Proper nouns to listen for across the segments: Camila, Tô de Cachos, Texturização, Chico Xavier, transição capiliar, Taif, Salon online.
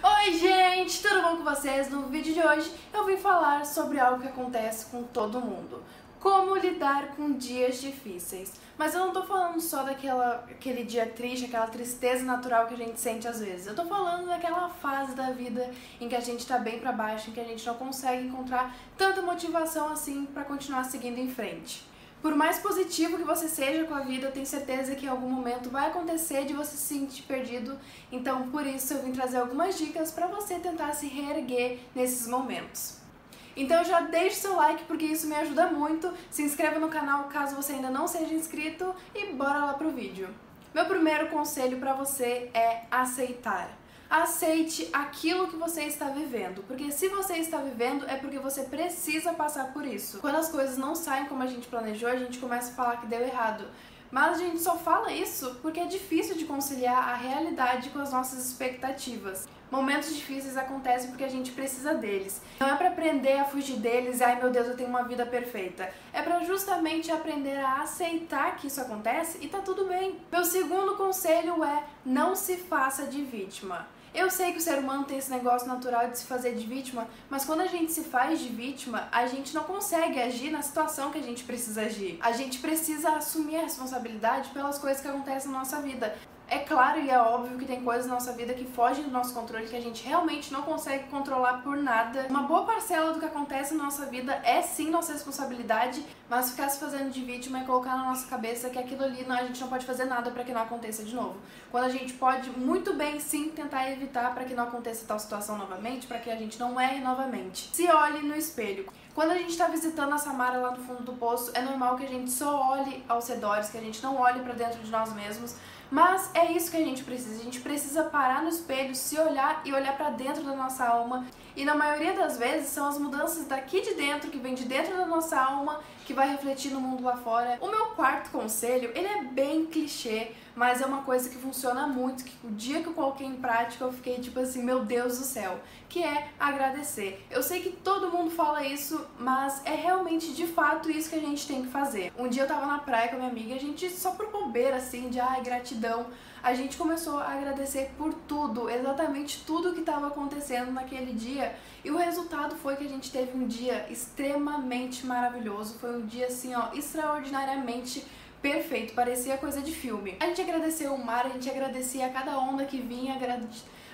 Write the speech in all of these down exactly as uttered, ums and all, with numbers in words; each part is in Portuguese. Oi gente, tudo bom com vocês? No vídeo de hoje eu vim falar sobre algo que acontece com todo mundo. Como lidar com dias difíceis. Mas eu não tô falando só daquela aquele dia triste, aquela tristeza natural que a gente sente às vezes. Eu tô falando daquela fase da vida em que a gente tá bem pra baixo, em que a gente não consegue encontrar tanta motivação assim pra continuar seguindo em frente. Por mais positivo que você seja com a vida, eu tenho certeza que em algum momento vai acontecer de você se sentir perdido. Então, por isso, eu vim trazer algumas dicas pra você tentar se reerguer nesses momentos. Então já deixe seu like porque isso me ajuda muito, se inscreva no canal caso você ainda não seja inscrito e bora lá pro vídeo. Meu primeiro conselho pra você é aceitar. Aceite aquilo que você está vivendo, porque se você está vivendo é porque você precisa passar por isso. Quando as coisas não saem como a gente planejou, a gente começa a falar que deu errado. Mas a gente só fala isso porque é difícil de conciliar a realidade com as nossas expectativas. Momentos difíceis acontecem porque a gente precisa deles. Não é pra aprender a fugir deles e, ai meu Deus, eu tenho uma vida perfeita. É pra justamente aprender a aceitar que isso acontece e tá tudo bem. Meu segundo conselho é não se faça de vítima. Eu sei que o ser humano tem esse negócio natural de se fazer de vítima, mas quando a gente se faz de vítima, a gente não consegue agir na situação que a gente precisa agir. A gente precisa assumir a responsabilidade pelas coisas que acontecem na nossa vida. É claro e é óbvio que tem coisas na nossa vida que fogem do nosso controle, que a gente realmente não consegue controlar por nada. Uma boa parcela do que acontece na nossa vida é sim nossa responsabilidade, mas ficar se fazendo de vítima é colocar na nossa cabeça que aquilo ali não, a gente não pode fazer nada para que não aconteça de novo. Quando a gente pode muito bem sim tentar evitar para que não aconteça tal situação novamente, para que a gente não erre novamente. Se olhe no espelho. Quando a gente está visitando a Samara lá no fundo do poço, é normal que a gente só olhe aos redores, que a gente não olhe para dentro de nós mesmos. Mas é isso que a gente precisa, a gente precisa parar no espelho, se olhar e olhar pra dentro da nossa alma. E na maioria das vezes são as mudanças daqui de dentro, que vem de dentro da nossa alma, que vai refletir no mundo lá fora. O meu quarto conselho, ele é bem clichê, mas é uma coisa que funciona muito, que o dia que eu coloquei em prática eu fiquei tipo assim, meu Deus do céu, que é agradecer. Eu sei que todo mundo fala isso, mas é realmente de fato isso que a gente tem que fazer. Um dia eu tava na praia com a minha amiga, a gente só por bobeira assim, de ah, gratidão. A gente começou a agradecer por tudo, exatamente tudo que estava acontecendo naquele dia. E o resultado foi que a gente teve um dia extremamente maravilhoso, foi um dia assim, ó, extraordinariamente perfeito, parecia coisa de filme. A gente agradeceu o mar, a gente agradecia a cada onda que vinha,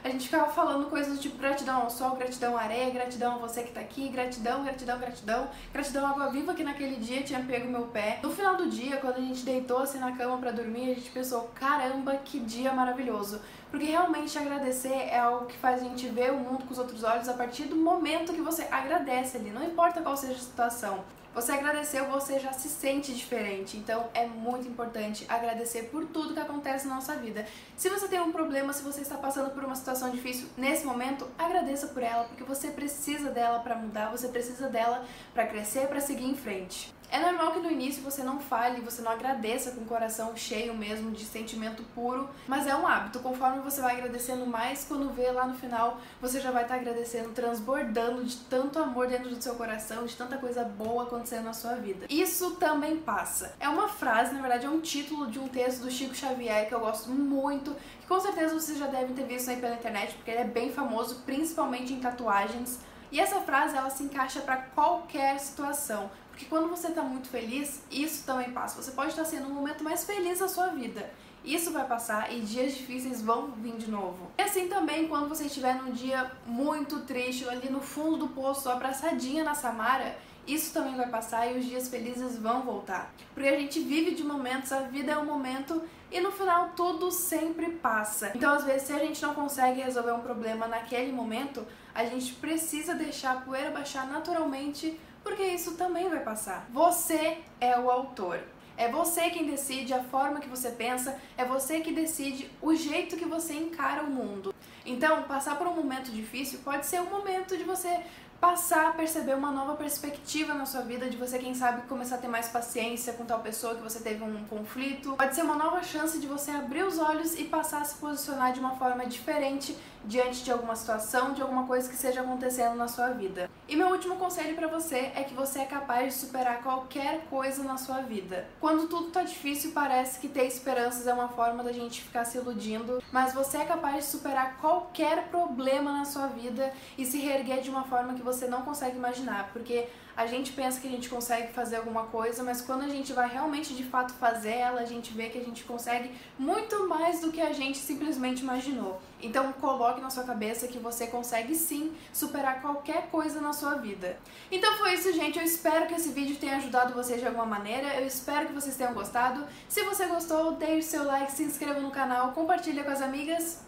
a gente ficava falando coisas tipo gratidão ao sol, gratidão à areia, gratidão a você que tá aqui, gratidão, gratidão, gratidão, gratidão à água viva que naquele dia tinha pego meu pé. No final do dia, quando a gente deitou assim na cama pra dormir, a gente pensou, caramba, que dia maravilhoso. Porque realmente agradecer é algo que faz a gente ver o mundo com os outros olhos a partir do momento que você agradece ali, não importa qual seja a situação. Você agradeceu, você já se sente diferente, então é muito importante agradecer por tudo que acontece na nossa vida. Se você tem um problema, se você está passando por uma situação difícil nesse momento, agradeça por ela, porque você precisa dela para mudar, você precisa dela para crescer, para seguir em frente. É normal que no início você não fale, você não agradeça com o coração cheio mesmo, de sentimento puro, mas é um hábito, conforme você vai agradecendo mais, quando vê lá no final, você já vai estar agradecendo, transbordando de tanto amor dentro do seu coração, de tanta coisa boa acontecendo na sua vida. Isso também passa. É uma frase, na verdade é um título de um texto do Chico Xavier que eu gosto muito, que com certeza vocês já devem ter visto aí pela internet, porque ele é bem famoso, principalmente em tatuagens. E essa frase, ela se encaixa para qualquer situação, porque quando você está muito feliz, isso também passa. Você pode estar sendo um momento mais feliz da sua vida. Isso vai passar e dias difíceis vão vir de novo. E assim também, quando você estiver num dia muito triste, ali no fundo do poço, abraçadinha na Samara, isso também vai passar e os dias felizes vão voltar. Porque a gente vive de momentos, a vida é um momento e no final tudo sempre passa. Então às vezes se a gente não consegue resolver um problema naquele momento, a gente precisa deixar a poeira baixar naturalmente, porque isso também vai passar. Você é o autor. É você quem decide a forma que você pensa, é você que decide o jeito que você encara o mundo. Então, passar por um momento difícil pode ser um momento de você passar a perceber uma nova perspectiva na sua vida, de você, quem sabe, começar a ter mais paciência com tal pessoa que você teve um conflito. Pode ser uma nova chance de você abrir os olhos e passar a se posicionar de uma forma diferente diante de alguma situação, de alguma coisa que esteja acontecendo na sua vida. E meu último conselho pra você é que você é capaz de superar qualquer coisa na sua vida. Quando tudo tá difícil, parece que ter esperanças é uma forma da gente ficar se iludindo, mas você é capaz de superar qualquer problema na sua vida e se reerguer de uma forma que você você não consegue imaginar, porque a gente pensa que a gente consegue fazer alguma coisa, mas quando a gente vai realmente de fato fazer ela, a gente vê que a gente consegue muito mais do que a gente simplesmente imaginou. Então coloque na sua cabeça que você consegue sim superar qualquer coisa na sua vida. Então foi isso, gente. Eu espero que esse vídeo tenha ajudado vocês de alguma maneira. Eu espero que vocês tenham gostado. Se você gostou, deixe seu like, se inscreva no canal, compartilha com as amigas.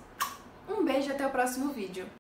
Um beijo e até o próximo vídeo.